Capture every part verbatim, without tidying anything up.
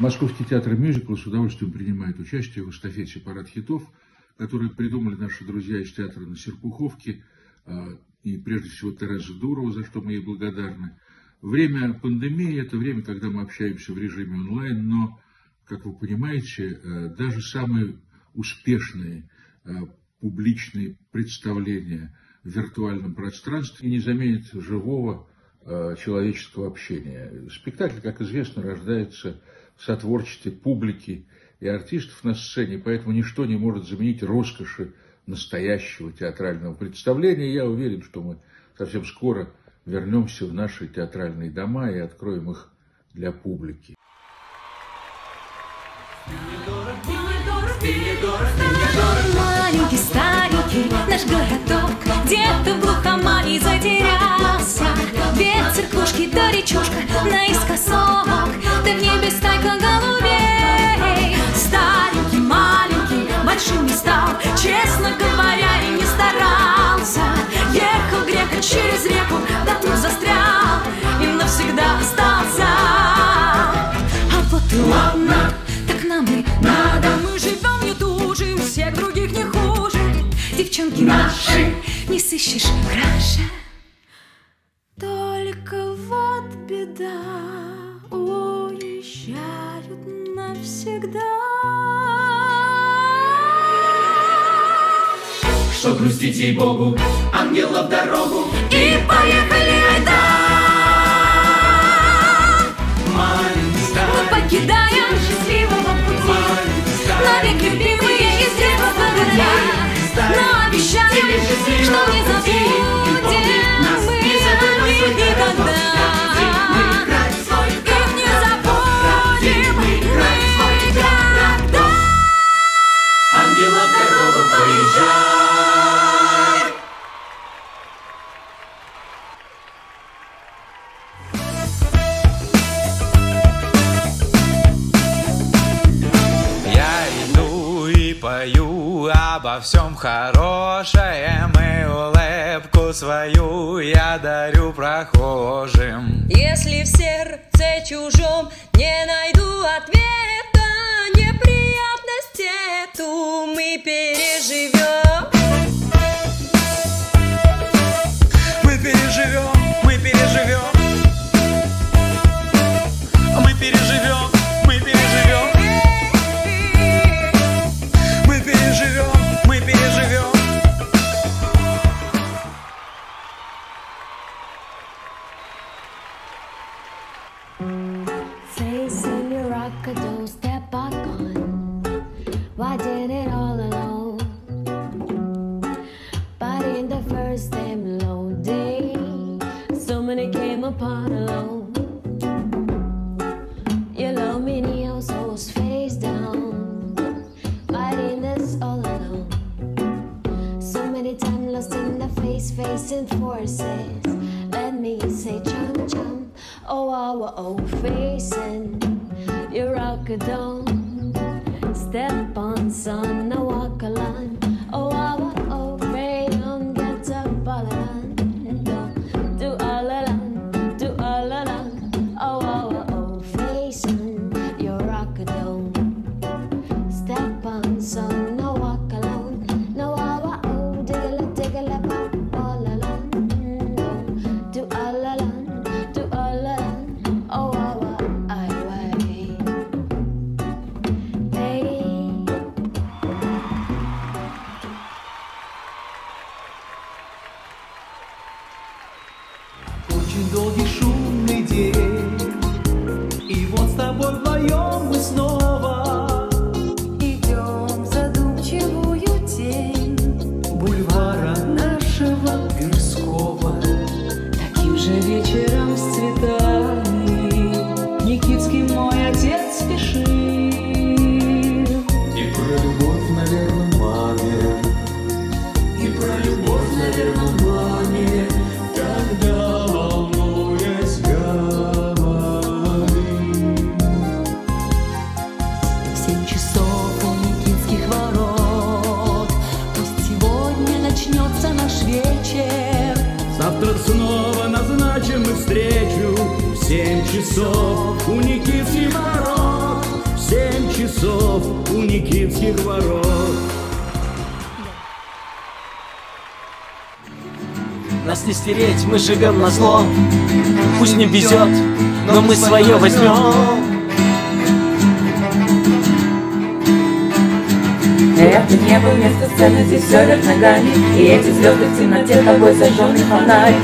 Московский театр Мюзикл с удовольствием принимает участие в эстафете «Парад хитов», которую придумали наши друзья из театра на Серпуховке, и прежде всего Тереза Дурова, за что мы ей благодарны. Время пандемии – это время, когда мы общаемся в режиме онлайн, но, как вы понимаете, даже самые успешные публичные представления в виртуальном пространстве не заменят живого человеческого общения. Спектакль, как известно, рождается в сотворчестве публики и артистов на сцене, поэтому ничто не может заменить роскоши настоящего театрального представления. Я уверен, что мы совсем скоро вернемся в наши театральные дома и откроем их для публики. Маленький, старенький наш городок, где-то в глухомане затерялся. Ветер, кружки да речушка наискосок, да в небе стайка голубей. Старенький, маленький, большим не стал, честно говоря, и не старался. Ехал грека через реку, да тут застрял и навсегда остался. А вот и ладно, так нам и надо, мы живем не тужим, всех других не хуже. Девчонки наши, не сыщешь краше. Только вот беда, уезжают навсегда. Что грустить ей Богу, ангела в дорогу, и поехали айда! Маленький старый, покидая счастливого пути, навек любимые из детства благодаря, но обещаем, что не забудем. Обо всем хорошее, мы улыбку свою я дарю прохожим. Если в сердце чужом не найду ответа, неприятность эту мы переживем. Мы переживем, мы переживем, мы переживем. Why did it all alone? But in the first damn long day, so many came upon alone. Your lonely nails was face down, but in this all alone. So many times lost in the face, facing forces. Let me say jump, jump, oh our old facing. You rock a dome. Step on, son, I walk a line. Oh, I walk a ray, don't get up all alone. Do all alone, do all alone. Oh, I walk facing your rock a dome. Step on, son, I walk alone. No, I walk oh, diggle, diggle, pop all alone. Do all alone, do all alone. Oh, I walk I way. Очень долгий шумный день, и вот с тобой вдвоем мы снова идем задумчивую тень бульвара нашего Тверского. Таким же вечером с цветами Никитский мой отец спешит, и про любовь, наверное, маме, и про любовь, наверное, маме. Когда волнуясь говори. В семь часов у Никитских ворот пусть сегодня начнется наш вечер. Завтра снова назначим мы встречу в семь часов у Никитских ворот. Никитских ворот. Нас не стереть, мы живем на зло. Пусть не везет, но мы свое возьмем. Это небо вместо сцены, здесь все вверх ногами. И эти звезды в темноте, тобой сожженный фонарь.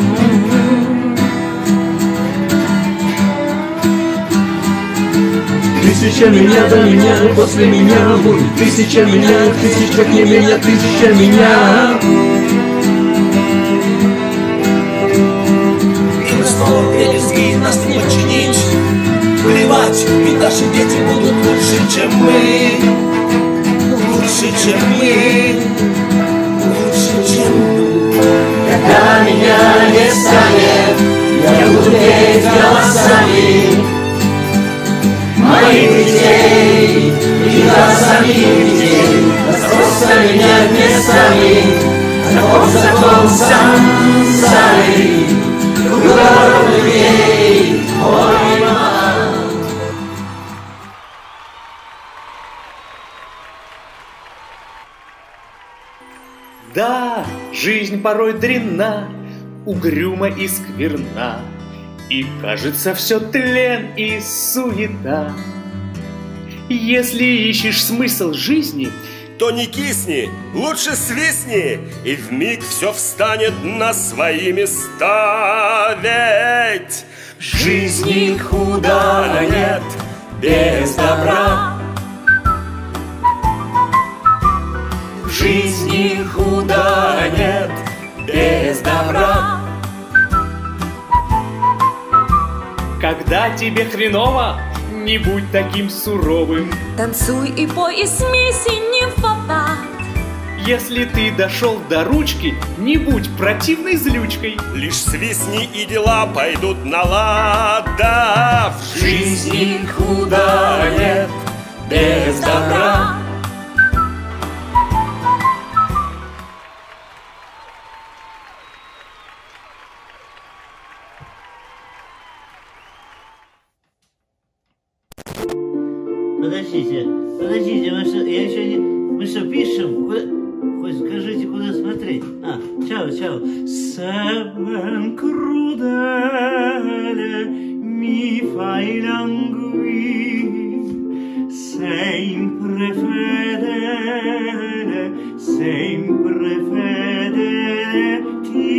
Тысяча меня до меня, после меня будет тысяча меня, тысяча не меня, тысяча меня. И снова березги нас не подчинить. Плевать, ведь наши дети будут лучше, чем мы. Лучше, чем мы, лучше, чем мы. Когда меня не станет, я буду петь голосами моих детей и нас самих детей. Просто меня местами, закон, закон, сам, сами. Круговорот людей, ой, мама. Да, жизнь порой дрянна, угрюма и скверна, и кажется все тлен и суета. Если ищешь смысл жизни, то не кисни, лучше свистни, и вмиг все встанет на свои места. Ведь жизни худа нет без добра. Жизни худа нет без добра. Когда тебе хреново, не будь таким суровым. Танцуй и пой, и смейся не в попад. Если ты дошел до ручки, не будь противной злючкой. Лишь свистни, и дела пойдут на лад. Да, в жизни худа нет без добра. Подождите, подождите, мы что, я еще не, мы что, пишем? Вы, хоть скажите, куда смотреть? А, чао, чао. Seven crudele mi fai languir, sempre fedele, sempre fedele, ti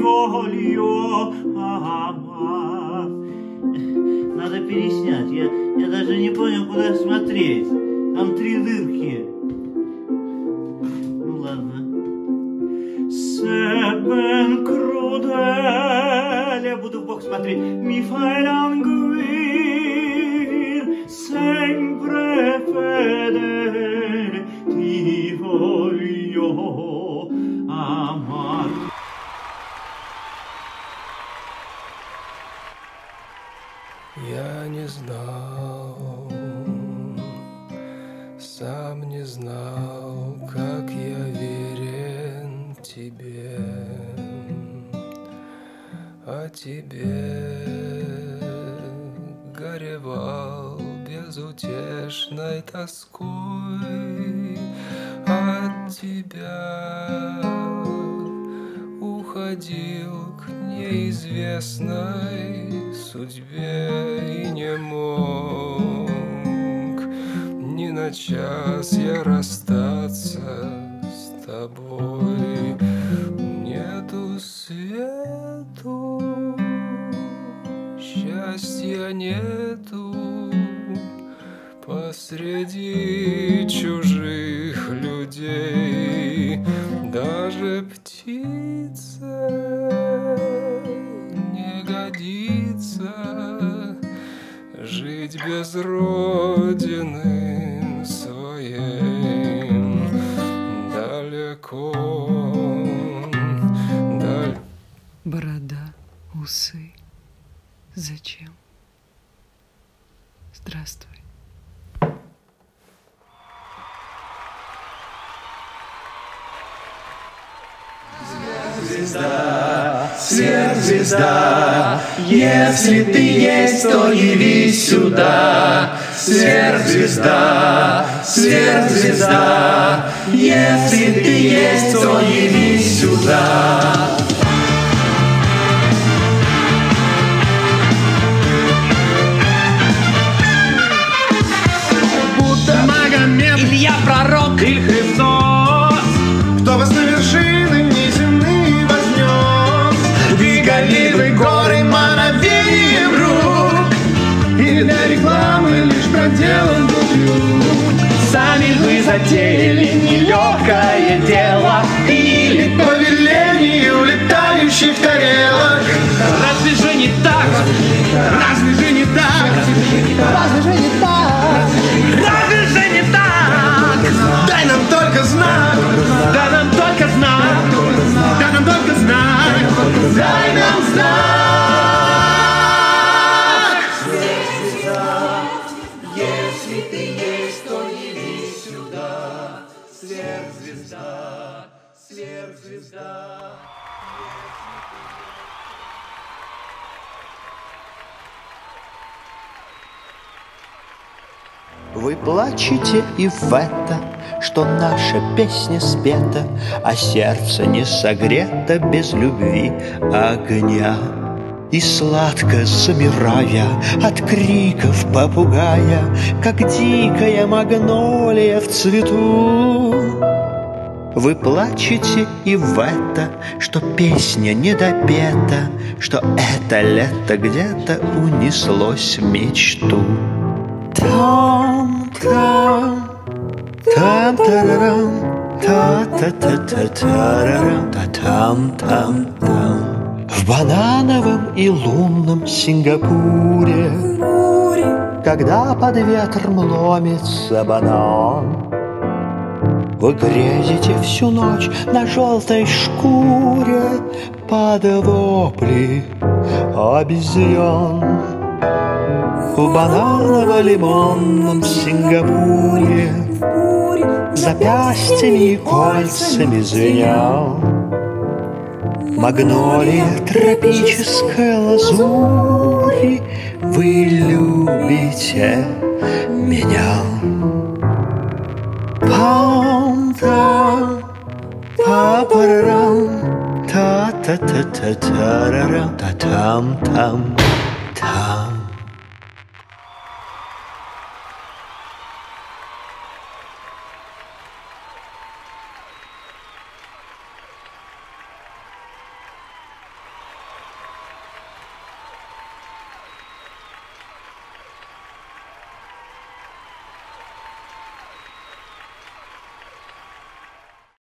voglio amar. Надо переснять, я... Я даже не понял, куда смотреть. Там три дырки. Ну ладно. Себен крудел. Я буду в бок смотреть. Ми фай лангуир. Сень префедер. Ти вольо амар. Я не знаю. Сам не знал, как я верен тебе, а тебе горевал безутешной тоской. От тебя уходил к неизвестной судьбе и не мог ни на час я расстаться с тобой. Нету свету, счастья нету посреди чужих людей. Даже птица не годится жить без родины. Борода, усы. Зачем? Здравствуй. Звезда, звезда. сверхзвезда, если ты есть, то явись сюда. Сверхзвезда, сверхзвезда, если ты есть, то явись сюда. Будто Магомед, Илья пророк или Христос, кто вас на вершины неземные вознес, и Галилы горы мановением рук, или для рекламы лишь проделан дух. Сами вы затеяли нелегкое дело, или по велению летающих тарелок. Разве же не так? Разве же не так? Разве же не так? Разве же не так? Дай нам только знак, дай нам только знак, дай нам только знак, дай нам знак. Сверхзвезда, если ты есть, то явись сюда. Сверхзвезда, сверхзвезда. Вы плачете и в это, что наша песня спета, а сердце не согрето без любви огня. И сладко замирая от криков попугая, как дикая магнолия в цвету, вы плачете и в это, что песня недопета, что это лето где-то унеслось мечту. Там, там, там, тарарам, та-та-та-та-тарарам, та-там, там, там. В банановом и лунном Сингапуре, когда под ветром ломится банан, вы грезите всю ночь на желтой шкуре под вопли обезьян. В бананово-лимонном Сингапуре запястьями и кольцами звенял магнолия тропической лазури. Вы любите меня. Пам-там, па-парам, та-та-та-та-тарарам, та-там-там, там.